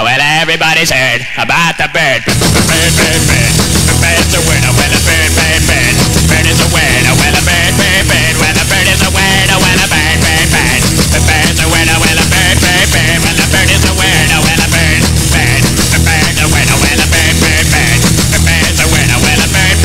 Well, everybody's heard about the bird. Bird, bird, bird. Bird's a word. Well, a bird, bird, bird. Bird is a word. Well, a bird, bird, bird. Well, a bird is a word. Well, a bird, bird, bird. Bird's a word. Well, a bird, bird, bird.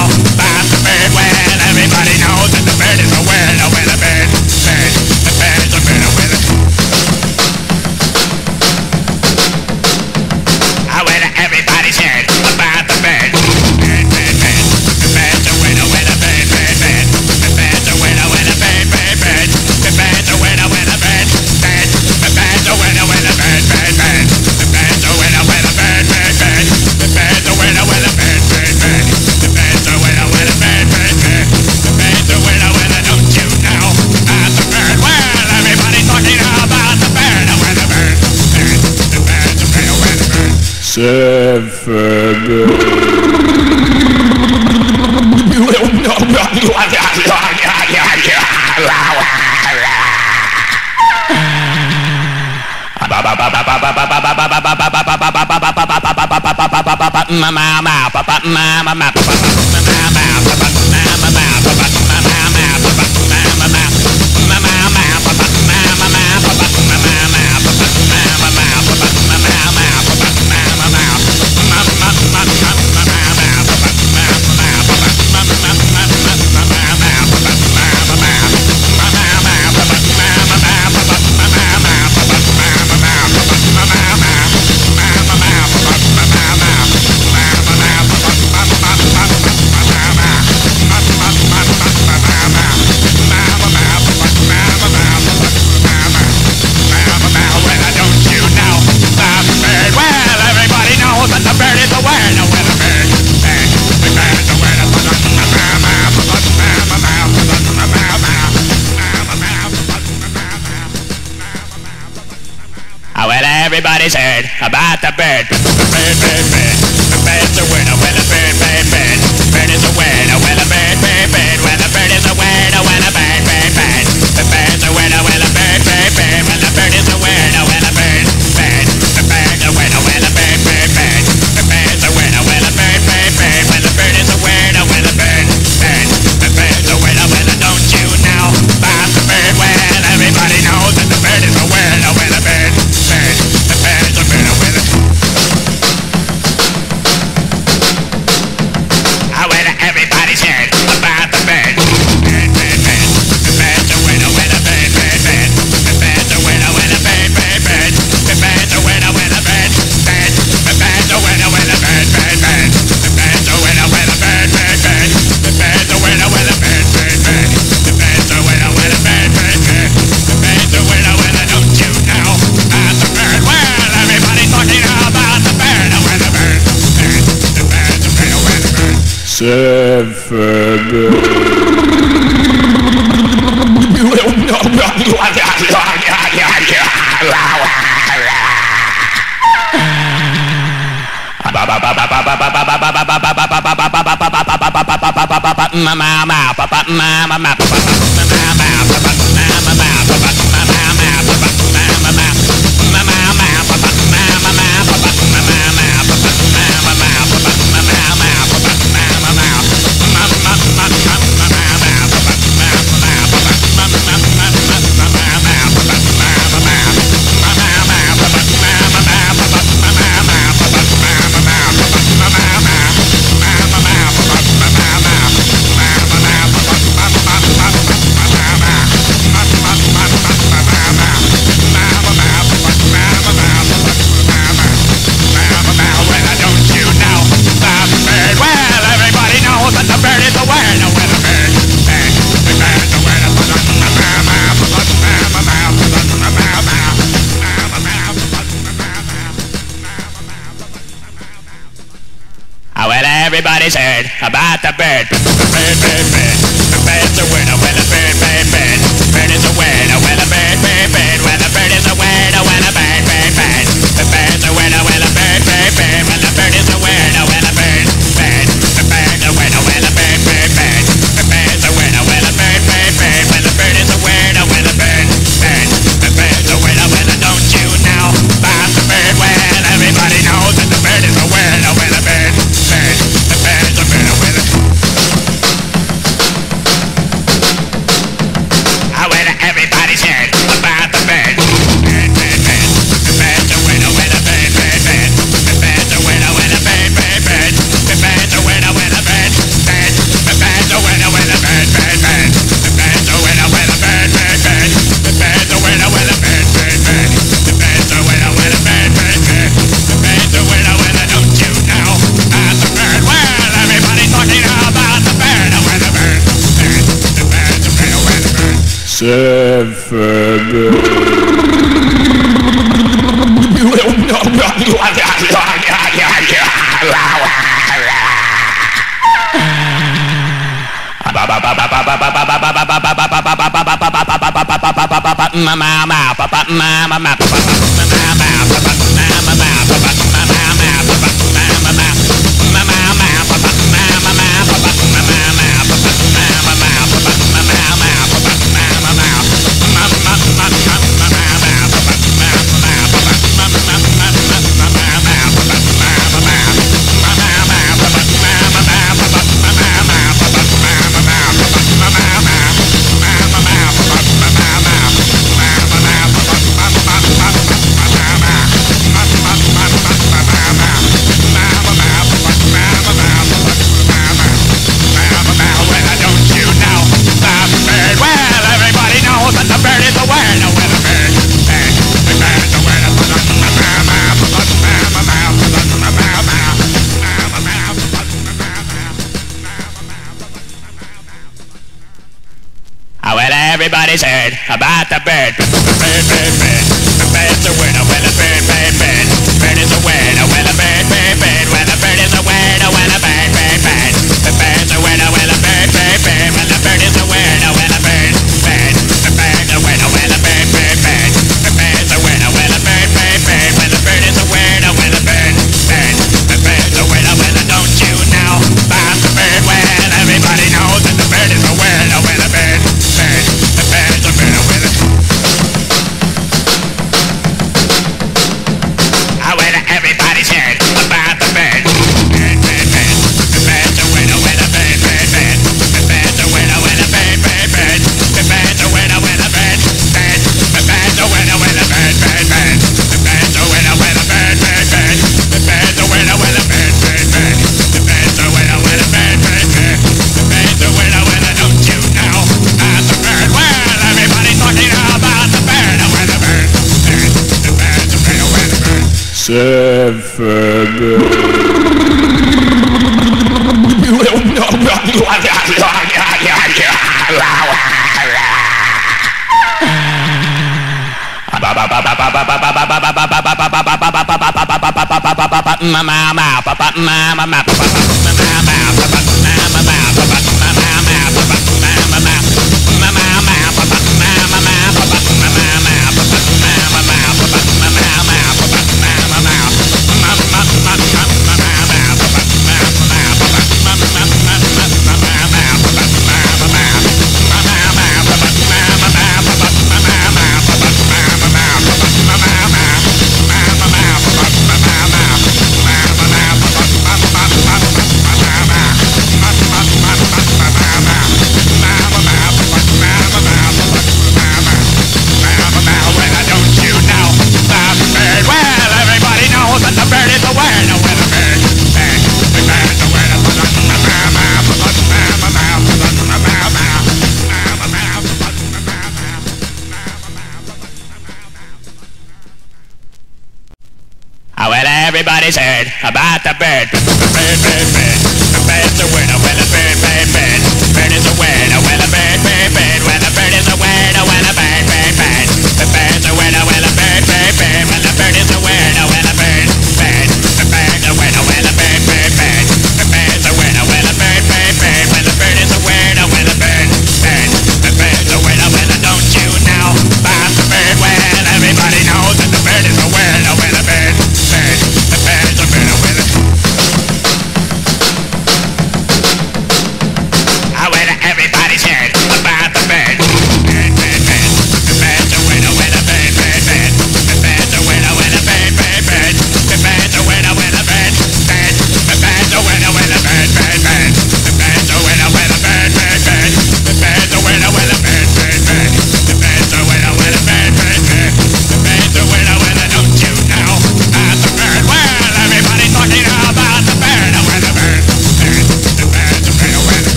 Well, a bird is a word. Well, a bird, bird. Bird's a word. Well, a bird, bird, bird. Bird's a word. Well, a bird, bird, bird. Well, a bird is a word. Well, a bird, bird. Bird's a word. Well, don't you know about the bird? Well, everybody knows that the bird is a word. Well, a bird. Everybody's heard about the bird. Bird, bird, bird. Bird's a word. Well, a bird, bird, bird. Bird is a word. Well, a bird, bird, bird. Well, a bird is a word. Well, a bird, bird, bird. Bird's a word. Well, a bird, bird, bird. Well, a bird is a word. Well, a bird, bird. Bird's a word. Well, a bird, bird, bird. Bird's a word. Well, a bird, bird, bird. Well, a bird is a word. Well, a bird, bird. Bird's a word. Well, don't you know about the bird? Well, everybody knows that the bird is a word. Well, a bird. Everybody's heard about the bird. Bird, bird, bird. Bird's a word. Well, a bird, bird, bird. Bird is a word. Well, a bird, bird, bird. Well, a bird is a word. Well, a bird, bird, bird. Bird's a word. Well, a bird, bird, bird. Well, a bird is a word. Well, a bird, bird. Bird's a word. Well, a bird, bird, bird. Bird's a word. Well, a bird, bird, bird. Well, a bird is a word. Well, a Everybody's heard about the bird. Bird, bird, bird. The bird's a word. Well, a bird, bird, bird. Bird is a word. Well, a bird, bird, bird. Well, a bird is a word. Well, a bird, bird, bird. The bird's a word. Well, a bird, bird, bird. Well, a bird is a word. Well, a bird, bird. The bird's a word. Well, a bird, bird, bird. The bird's a word. Well, a bird, bird, bird. Well, a bird is a word. Well, a bird, bird. The bird's a word. Well, don't you know about the bird? Well, everybody knows that the bird is a word. Well, a bird. Everybody's heard about the bird. Bird, bird, bird. The bird's a word. Well, a bird, bird, bird. Bird is a word. Well, a bird, bird, bird. Well, a bird is a word. Well, a bird, bird, bird. The bird's a word. Well, a bird, bird, bird. Well, a bird is a word. Well, a bird, bird. The bird's a word. Well, a bird, bird, bird. The bird's a word. Well, a bird, bird, bird. Well, a bird is a word. Well, a bird, bird. The bird's a word. Well, don't you know about the bird? Well, everybody knows that the bird is a word. Well, a bird,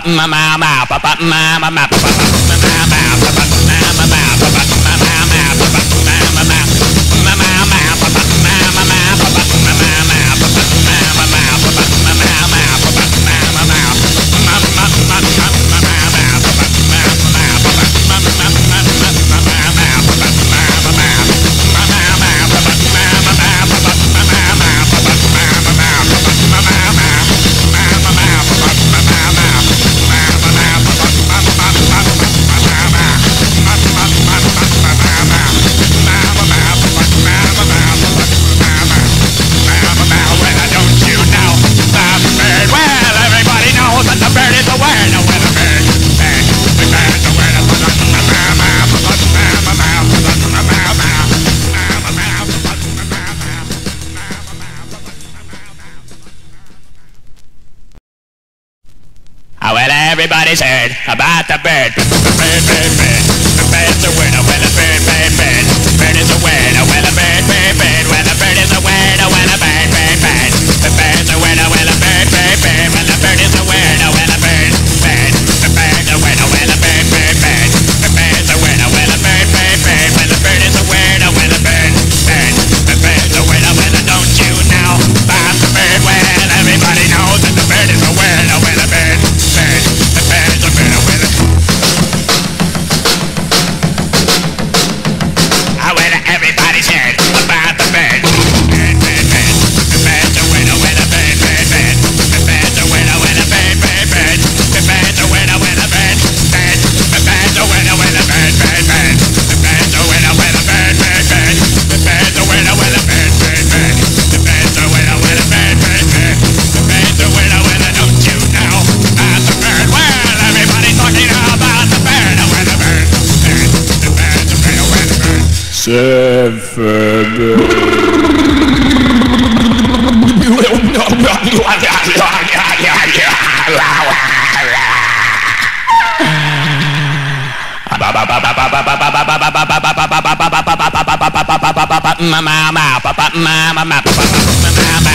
bird. Everybody's heard about the bird. Bird, bird, bird. The bird's a winner. Well, a bird, bird, bird. Bird is a winner. Well, a bird, bird, bird. Well, a bird is a winner. Well, a bird, bird, bird. The bird's a winner. Well, a bird, bird, bird. Well, a bird is a winner. Well, a bird, bird. The bird's a winner. Well, a bird, bird, bird. The bird's a winner. Well, a bird, bird, bird. Well, a bird is a winner. Well, a bird, bird. The bird's a winner. Well, don't you know about the bird? Well, everybody knows that the bird is a winner. Well, a bird, bird. Mama, papa, mama, papa, mama.